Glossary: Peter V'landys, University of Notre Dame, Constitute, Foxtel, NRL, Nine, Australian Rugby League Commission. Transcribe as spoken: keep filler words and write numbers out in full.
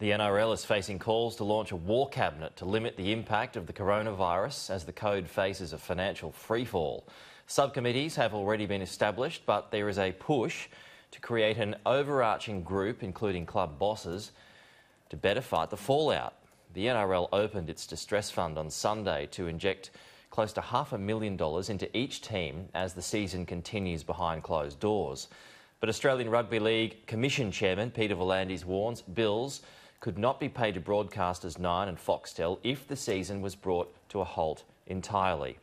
The N R L is facing calls to launch a war cabinet to limit the impact of the coronavirus as the code faces a financial freefall. Subcommittees have already been established, but there is a push to create an overarching group, including club bosses, to better fight the fallout. The N R L opened its distress fund on Sunday to inject close to half a million dollars into each team as the season continues behind closed doors. But Australian Rugby League Commission Chairman Peter V'landys warns bills could not be paid to broadcasters Nine and Foxtel if the season was brought to a halt entirely.